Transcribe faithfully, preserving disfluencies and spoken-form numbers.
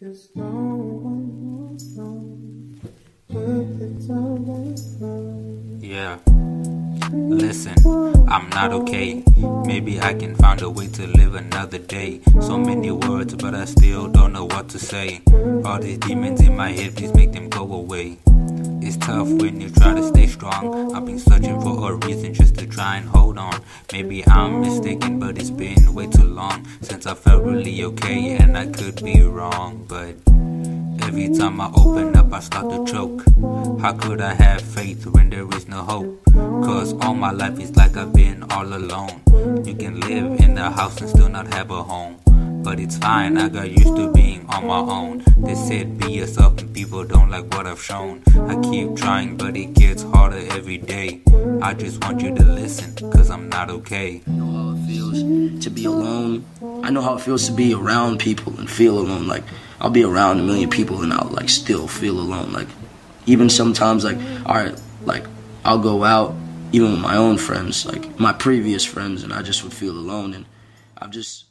Cause no one will know what it's all about. Yeah. Listen, I'm not okay. Maybe I can find a way to live another day. So many words, but I still don't know what to say. All these demons in my head, please make them go away. It's tough when you try to stay strong. I've been searching for a reason just to try and hold on. Maybe I'm mistaken, but it's been way too long since I felt really okay, and I could be wrong, but every time I open up, I start to choke. How could I have faith when there is no hope? Cause all my life is like I've been all alone. You can live in the house and still not have a home. But it's fine, I got used to being on my own. They said be yourself and people don't like what I've shown. I keep trying, but it gets harder every day. I just want you to listen, cause I'm not okay. I know how it feels to be alone. I know how it feels to be around people and feel alone. Like, I'll be around a million people and I'll like still feel alone. Like, even sometimes, like, alright, like, I'll go out even with my own friends, like my previous friends, and I just would feel alone. And I've just